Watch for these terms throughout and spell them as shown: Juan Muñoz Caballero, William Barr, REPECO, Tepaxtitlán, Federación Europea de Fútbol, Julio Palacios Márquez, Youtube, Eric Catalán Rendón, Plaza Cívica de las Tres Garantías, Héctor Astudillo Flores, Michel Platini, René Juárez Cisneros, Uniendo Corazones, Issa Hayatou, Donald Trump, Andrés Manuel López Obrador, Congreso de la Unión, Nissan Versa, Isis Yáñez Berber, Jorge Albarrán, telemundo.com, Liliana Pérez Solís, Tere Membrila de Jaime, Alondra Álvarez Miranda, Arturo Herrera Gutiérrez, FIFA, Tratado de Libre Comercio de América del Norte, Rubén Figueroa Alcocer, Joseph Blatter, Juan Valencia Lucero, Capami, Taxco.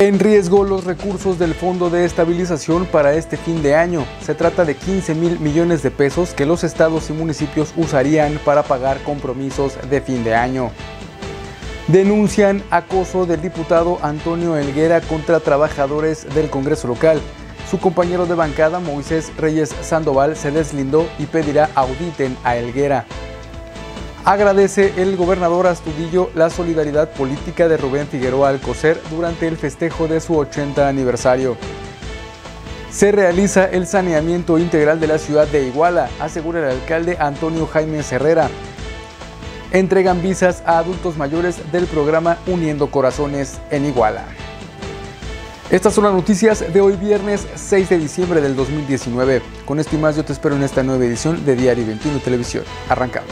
En riesgo los recursos del Fondo de Estabilización para este fin de año. Se trata de 15,000 millones de pesos que los estados y municipios usarían para pagar compromisos de fin de año. Denuncian acoso del diputado Antonio Helguera contra trabajadores del Congreso local. Su compañero de bancada, Moisés Reyes Sandoval, se deslindó y pedirá auditen a Helguera. Agradece el gobernador Astudillo la solidaridad política de Rubén Figueroa Alcocer durante el festejo de su 80 aniversario. Se realiza el saneamiento integral de la ciudad de Iguala, asegura el alcalde Antonio Jaime Herrera. Entregan visas a adultos mayores del programa Uniendo Corazones en Iguala. Estas son las noticias de hoy viernes 6 de diciembre del 2019. Con esto y más yo te espero en esta nueva edición de Diario 21 Televisión. Arrancamos.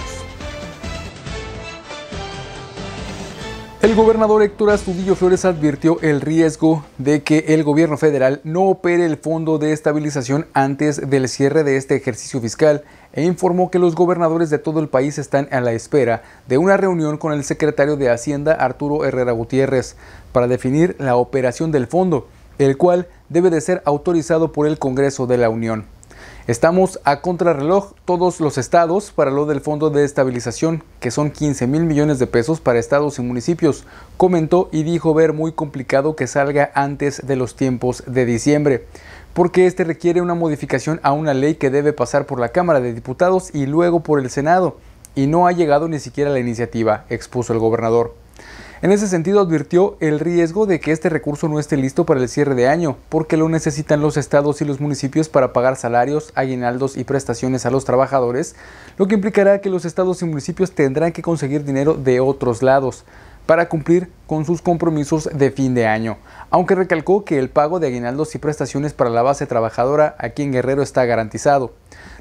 El gobernador Héctor Astudillo Flores advirtió el riesgo de que el gobierno federal no opere el Fondo de Estabilización antes del cierre de este ejercicio fiscal e informó que los gobernadores de todo el país están a la espera de una reunión con el secretario de Hacienda Arturo Herrera Gutiérrez para definir la operación del fondo, el cual debe de ser autorizado por el Congreso de la Unión. Estamos a contrarreloj todos los estados para lo del Fondo de Estabilización, que son 15,000 millones de pesos para estados y municipios, comentó y dijo ver muy complicado que salga antes de los tiempos de diciembre, porque este requiere una modificación a una ley que debe pasar por la Cámara de Diputados y luego por el Senado, y no ha llegado ni siquiera la iniciativa, expuso el gobernador. En ese sentido advirtió el riesgo de que este recurso no esté listo para el cierre de año, porque lo necesitan los estados y los municipios para pagar salarios, aguinaldos y prestaciones a los trabajadores, lo que implicará que los estados y municipios tendrán que conseguir dinero de otros lados para cumplir con sus compromisos de fin de año, aunque recalcó que el pago de aguinaldos y prestaciones para la base trabajadora aquí en Guerrero está garantizado.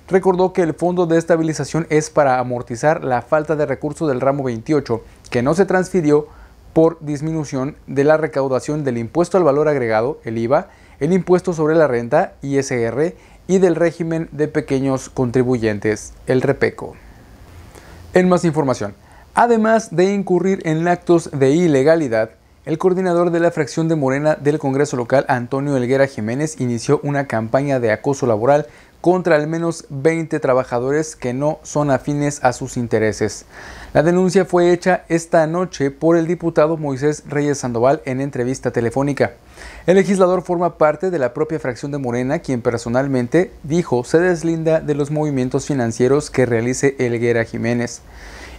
Recordó que el Fondo de Estabilización es para amortizar la falta de recursos del ramo 28, que no se transfirió por disminución de la recaudación del impuesto al valor agregado, el IVA, el impuesto sobre la renta, ISR, y del régimen de pequeños contribuyentes, el REPECO. En más información, además de incurrir en actos de ilegalidad, el coordinador de la fracción de Morena del Congreso local, Antonio Helguera Jiménez, inició una campaña de acoso laboral contra al menos 20 trabajadores que no son afines a sus intereses. La denuncia fue hecha esta noche por el diputado Moisés Reyes Sandoval en entrevista telefónica. El legislador forma parte de la propia fracción de Morena, quien personalmente dijo se deslinda de los movimientos financieros que realice Helguera Jiménez.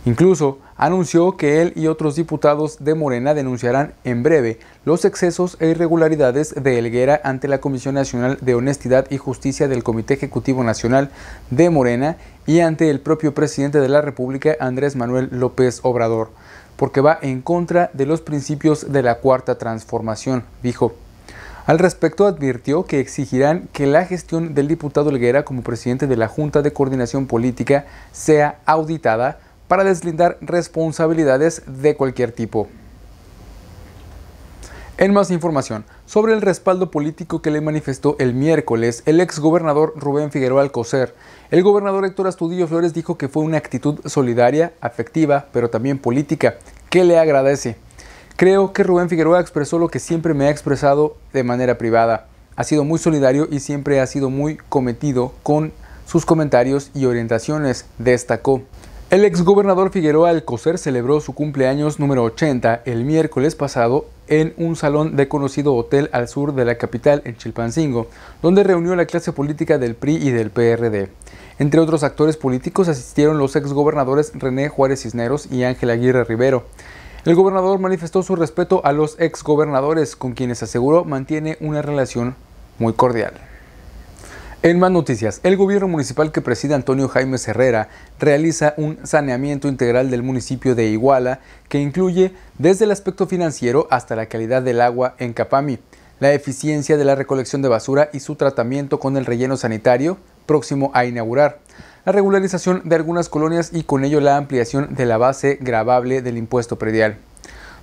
Incluso anunció que él y otros diputados de Morena denunciarán en breve los excesos e irregularidades de Helguera ante la Comisión Nacional de Honestidad y Justicia del Comité Ejecutivo Nacional de Morena y ante el propio presidente de la República, Andrés Manuel López Obrador, porque va en contra de los principios de la Cuarta Transformación, dijo. Al respecto advirtió que exigirán que la gestión del diputado Helguera como presidente de la Junta de Coordinación Política sea auditada para deslindar responsabilidades de cualquier tipo. En más información, sobre el respaldo político que le manifestó el miércoles el exgobernador Rubén Figueroa Alcocer, el gobernador Héctor Astudillo Flores dijo que fue una actitud solidaria, afectiva, pero también política, que le agradece. Creo que Rubén Figueroa expresó lo que siempre me ha expresado de manera privada. Ha sido muy solidario y siempre ha sido muy cometido con sus comentarios y orientaciones, destacó. El exgobernador Figueroa Alcocer celebró su cumpleaños número 80 el miércoles pasado en un salón de conocido hotel al sur de la capital, en Chilpancingo, donde reunió la clase política del PRI y del PRD. Entre otros actores políticos asistieron los exgobernadores René Juárez Cisneros y Ángel Aguirre Rivero. El gobernador manifestó su respeto a los exgobernadores, con quienes aseguró mantiene una relación muy cordial. En más noticias, el gobierno municipal que preside Antonio Jaime Herrera realiza un saneamiento integral del municipio de Iguala que incluye desde el aspecto financiero hasta la calidad del agua en Capami, la eficiencia de la recolección de basura y su tratamiento con el relleno sanitario próximo a inaugurar, la regularización de algunas colonias y con ello la ampliación de la base gravable del impuesto predial.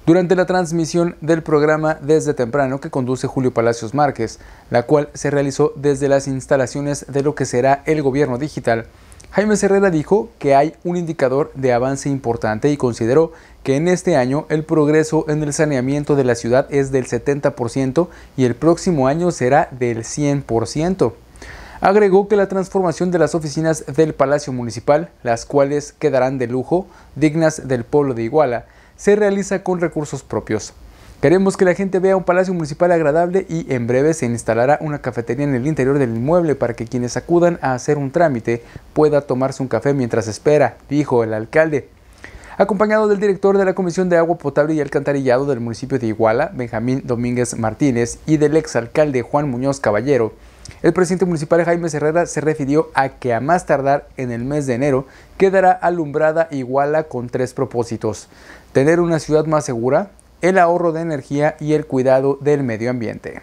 Durante la transmisión del programa Desde Temprano que conduce Julio Palacios Márquez, la cual se realizó desde las instalaciones de lo que será el gobierno digital, Jaime Herrera dijo que hay un indicador de avance importante y consideró que en este año el progreso en el saneamiento de la ciudad es del 70% y el próximo año será del 100%. Agregó que la transformación de las oficinas del Palacio Municipal, las cuales quedarán de lujo, dignas del pueblo de Iguala, se realiza con recursos propios. Queremos que la gente vea un palacio municipal agradable y en breve se instalará una cafetería en el interior del inmueble para que quienes acudan a hacer un trámite pueda tomarse un café mientras espera, dijo el alcalde. Acompañado del director de la Comisión de Agua Potable y Alcantarillado del municipio de Iguala, Benjamín Domínguez Martínez, y del exalcalde Juan Muñoz Caballero, el presidente municipal Jaime Herrera se refirió a que a más tardar en el mes de enero quedará alumbrada Iguala con 3 propósitos: tener una ciudad más segura, el ahorro de energía y el cuidado del medio ambiente.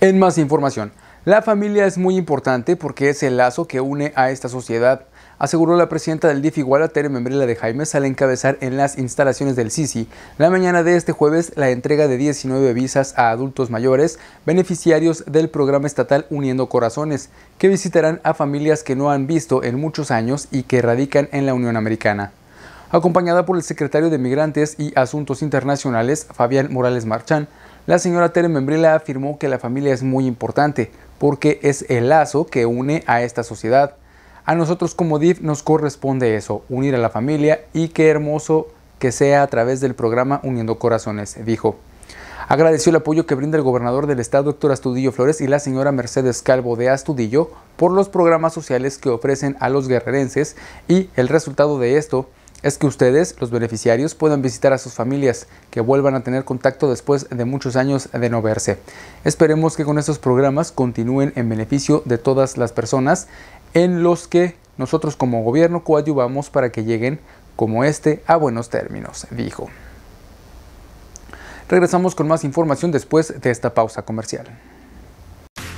En más información, la familia es muy importante porque es el lazo que une a esta sociedad, aseguró la presidenta del DIF Iguala, Tere Membrila de Jaime, al encabezar en las instalaciones del Sisi la mañana de este jueves la entrega de 19 visas a adultos mayores, beneficiarios del programa estatal Uniendo Corazones, que visitarán a familias que no han visto en muchos años y que radican en la Unión Americana. Acompañada por el secretario de Migrantes y Asuntos Internacionales, Fabián Morales Marchán, la señora Tere Membrila afirmó que la familia es muy importante porque es el lazo que une a esta sociedad. A nosotros como DIF nos corresponde eso, unir a la familia, y qué hermoso que sea a través del programa Uniendo Corazones, dijo. Agradeció el apoyo que brinda el gobernador del estado, Héctor Astudillo Flores, y la señora Mercedes Calvo de Astudillo por los programas sociales que ofrecen a los guerrerenses, y el resultado de esto es que ustedes, los beneficiarios, puedan visitar a sus familias, que vuelvan a tener contacto después de muchos años de no verse. Esperemos que con estos programas continúen en beneficio de todas las personas, en los que nosotros como gobierno coadyuvamos para que lleguen como este a buenos términos, dijo. Regresamos con más información después de esta pausa comercial.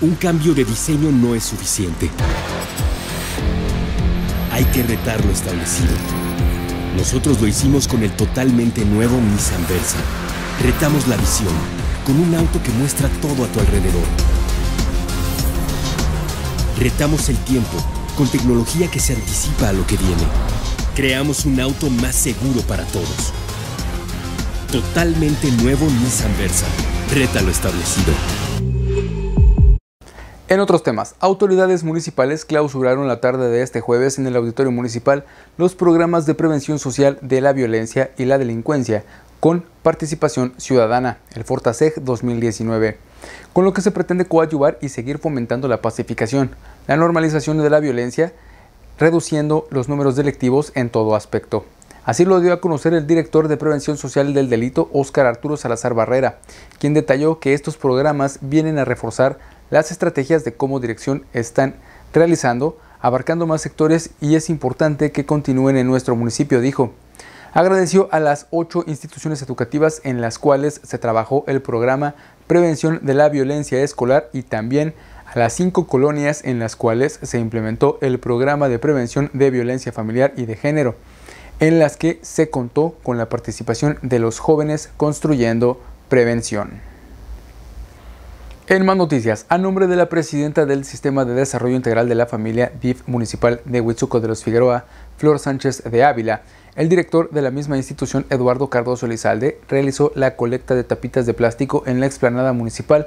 Un cambio de diseño no es suficiente. Hay que retar lo establecido. Nosotros lo hicimos con el totalmente nuevo Nissan Versa. Retamos la visión con un auto que muestra todo a tu alrededor. Retamos el tiempo con tecnología que se anticipa a lo que viene. Creamos un auto más seguro para todos. Totalmente nuevo Nissan Versa. Reta lo establecido. En otros temas, autoridades municipales clausuraron la tarde de este jueves en el Auditorio Municipal los programas de prevención social de la violencia y la delincuencia con participación ciudadana, el Fortaseg 2019, con lo que se pretende coadyuvar y seguir fomentando la pacificación, la normalización de la violencia, reduciendo los números delictivos en todo aspecto. Así lo dio a conocer el director de Prevención Social del Delito, Óscar Arturo Salazar Barrera, quien detalló que estos programas vienen a reforzar las estrategias de cómo dirección están realizando, abarcando más sectores, y es importante que continúen en nuestro municipio, dijo. Agradeció a las 8 instituciones educativas en las cuales se trabajó el programa Prevención de la Violencia Escolar y también a las 5 colonias en las cuales se implementó el programa de Prevención de Violencia Familiar y de Género, en las que se contó con la participación de los jóvenes construyendo prevención. En más noticias, a nombre de la presidenta del Sistema de Desarrollo Integral de la Familia DIF Municipal de Huitzuco de los Figueroa, Flor Sánchez de Ávila, el director de la misma institución, Eduardo Cardoso Lizalde, realizó la colecta de tapitas de plástico en la explanada municipal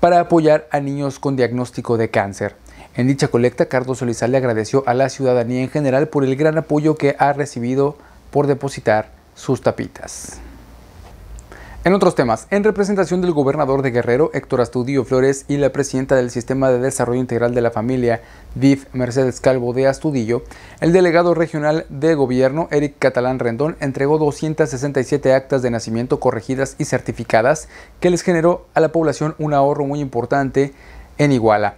para apoyar a niños con diagnóstico de cáncer. En dicha colecta, Cardoso Lizalde agradeció a la ciudadanía en general por el gran apoyo que ha recibido por depositar sus tapitas. En otros temas, en representación del gobernador de Guerrero, Héctor Astudillo Flores, y la presidenta del Sistema de Desarrollo Integral de la Familia, DIF, Mercedes Calvo de Astudillo, el delegado regional de gobierno, Eric Catalán Rendón, entregó 267 actas de nacimiento corregidas y certificadas que les generó a la población un ahorro muy importante en Iguala,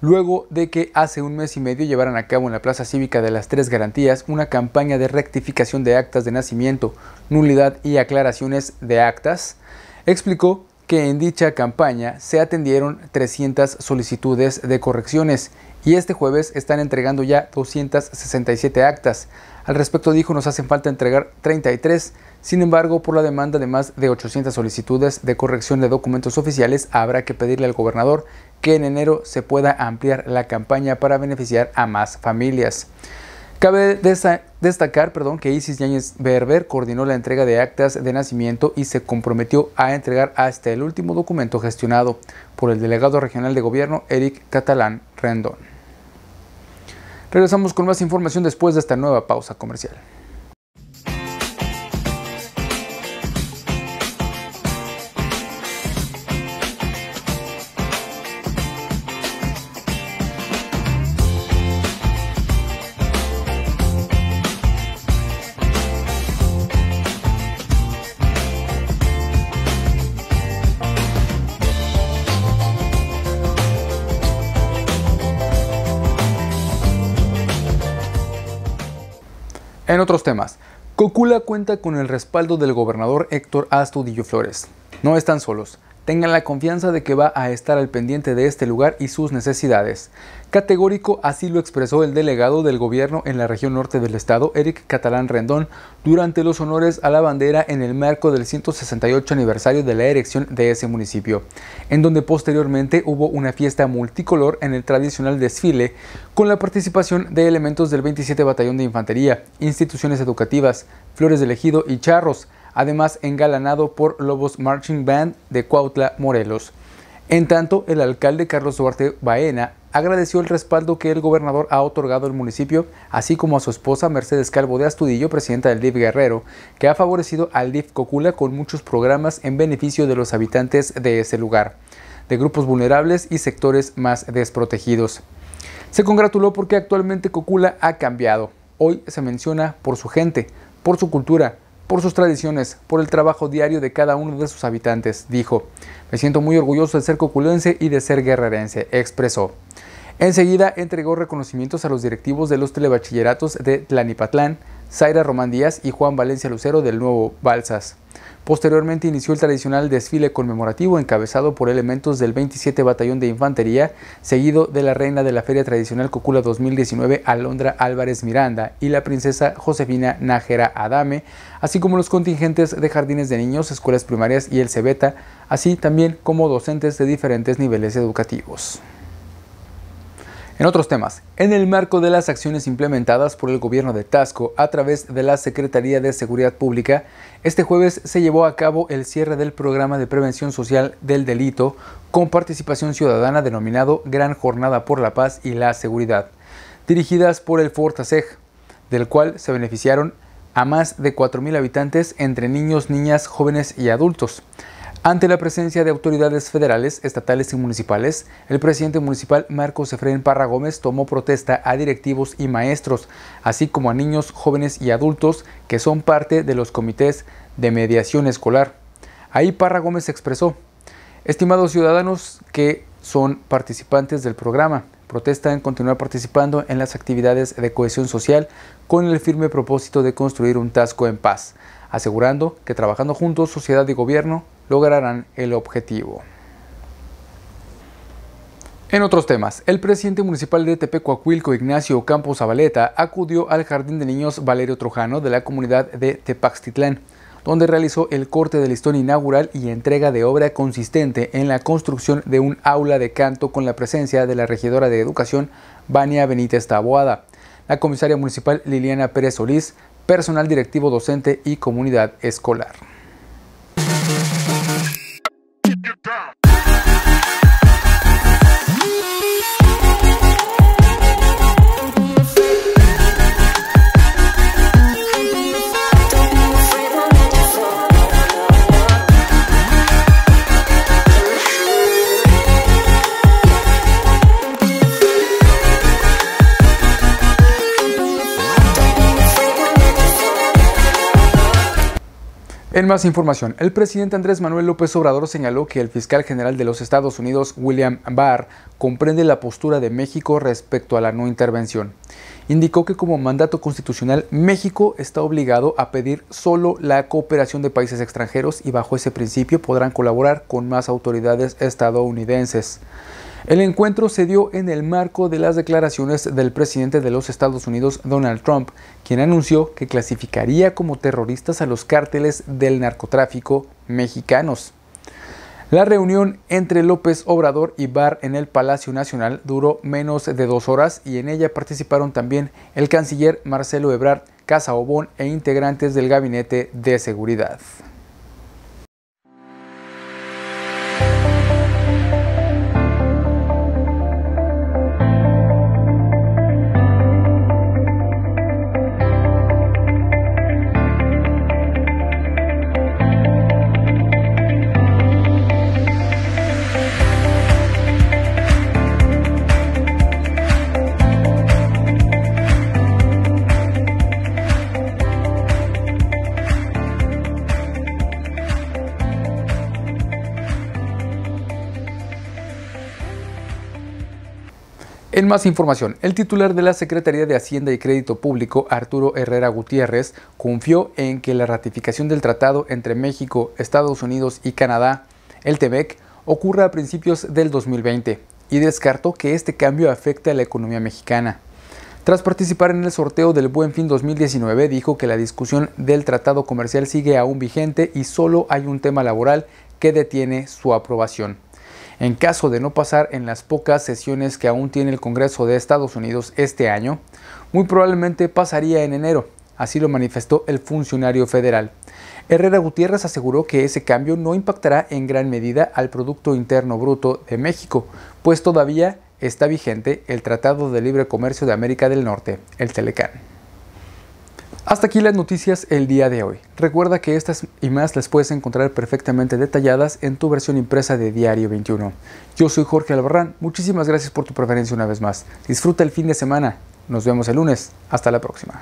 luego de que hace un mes y medio llevaran a cabo en la Plaza Cívica de las Tres Garantías una campaña de rectificación de actas de nacimiento, nulidad y aclaraciones de actas. Explicó que en dicha campaña se atendieron 300 solicitudes de correcciones y este jueves están entregando ya 267 actas. Al respecto dijo, nos hacen falta entregar 33, sin embargo, por la demanda de más de 800 solicitudes de corrección de documentos oficiales, habrá que pedirle al gobernador que en enero se pueda ampliar la campaña para beneficiar a más familias. Cabe destacar, que Isis Yáñez Berber coordinó la entrega de actas de nacimiento y se comprometió a entregar hasta el último documento gestionado por el delegado regional de gobierno Eric Catalán Rendón. Regresamos con más información después de esta nueva pausa comercial. En otros temas, Cocula cuenta con el respaldo del gobernador Héctor Astudillo Flores. No están solos, tengan la confianza de que va a estar al pendiente de este lugar y sus necesidades. Categórico así lo expresó el delegado del gobierno en la región norte del estado, Eric Catalán Rendón, durante los honores a la bandera en el marco del 168 aniversario de la erección de ese municipio, en donde posteriormente hubo una fiesta multicolor en el tradicional desfile, con la participación de elementos del 27 Batallón de Infantería, instituciones educativas, Flores del Ejido y charros, además engalanado por Lobos Marching Band de Cuautla, Morelos. En tanto, el alcalde Carlos Duarte Baena agradeció el respaldo que el gobernador ha otorgado al municipio, así como a su esposa Mercedes Calvo de Astudillo, presidenta del DIF Guerrero, que ha favorecido al DIF Cocula con muchos programas en beneficio de los habitantes de ese lugar, de grupos vulnerables y sectores más desprotegidos. Se congratuló porque actualmente Cocula ha cambiado. Hoy se menciona por su gente, por su cultura, por sus tradiciones, por el trabajo diario de cada uno de sus habitantes, dijo. Me siento muy orgulloso de ser coculense y de ser guerrerense, expresó. Enseguida entregó reconocimientos a los directivos de los telebachilleratos de Tlanipatlán, Zaira Román Díaz y Juan Valencia Lucero del Nuevo Balsas. Posteriormente inició el tradicional desfile conmemorativo encabezado por elementos del 27 Batallón de Infantería, seguido de la reina de la Feria Tradicional Cocula 2019, Alondra Álvarez Miranda, y la princesa Josefina Nájera Adame, así como los contingentes de jardines de niños, escuelas primarias y el Cebeta, así también como docentes de diferentes niveles educativos. En otros temas, en el marco de las acciones implementadas por el gobierno de Taxco a través de la Secretaría de Seguridad Pública, este jueves se llevó a cabo el cierre del programa de prevención social del delito con participación ciudadana denominado Gran Jornada por la Paz y la Seguridad, dirigidas por el Fortaseg, del cual se beneficiaron a más de 4,000 habitantes entre niños, niñas, jóvenes y adultos. Ante la presencia de autoridades federales, estatales y municipales, el presidente municipal Marcos Efraín Parra Gómez tomó protesta a directivos y maestros, así como a niños, jóvenes y adultos que son parte de los comités de mediación escolar. Ahí Parra Gómez expresó: estimados ciudadanos que son participantes del programa, protestan continuar participando en las actividades de cohesión social con el firme propósito de construir un Taxco en paz, asegurando que trabajando juntos, sociedad y gobierno, lograrán el objetivo. En otros temas, el presidente municipal de Tepecoacuilco, Ignacio Ocampo Zabaleta, acudió al Jardín de Niños Valerio Trujano de la comunidad de Tepaxtitlán, donde realizó el corte del listón inaugural y entrega de obra consistente en la construcción de un aula de canto con la presencia de la regidora de Educación, Vania Benítez Taboada, la comisaria municipal Liliana Pérez Solís, personal directivo docente y comunidad escolar. En más información, el presidente Andrés Manuel López Obrador señaló que el fiscal general de los Estados Unidos, William Barr, comprende la postura de México respecto a la no intervención. Indicó que como mandato constitucional, México está obligado a pedir solo la cooperación de países extranjeros y bajo ese principio podrán colaborar con más autoridades estadounidenses. El encuentro se dio en el marco de las declaraciones del presidente de los Estados Unidos, Donald Trump, quien anunció que clasificaría como terroristas a los cárteles del narcotráfico mexicanos. La reunión entre López Obrador y Barr en el Palacio Nacional duró menos de 2 horas y en ella participaron también el canciller Marcelo Ebrard Casaubon e integrantes del Gabinete de Seguridad. En más información, el titular de la Secretaría de Hacienda y Crédito Público, Arturo Herrera Gutiérrez, confió en que la ratificación del tratado entre México, Estados Unidos y Canadá, el TEMEC, ocurra a principios del 2020 y descartó que este cambio afecte a la economía mexicana. Tras participar en el sorteo del Buen Fin 2019, dijo que la discusión del tratado comercial sigue aún vigente y solo hay un tema laboral que detiene su aprobación. En caso de no pasar en las pocas sesiones que aún tiene el Congreso de Estados Unidos este año, muy probablemente pasaría en enero, así lo manifestó el funcionario federal. Herrera Gutiérrez aseguró que ese cambio no impactará en gran medida al Producto Interno Bruto de México, pues todavía está vigente el Tratado de Libre Comercio de América del Norte, el TLCAN. Hasta aquí las noticias el día de hoy. Recuerda que estas y más las puedes encontrar perfectamente detalladas en tu versión impresa de Diario 21. Yo soy Jorge Albarrán, muchísimas gracias por tu preferencia una vez más. Disfruta el fin de semana, nos vemos el lunes, hasta la próxima.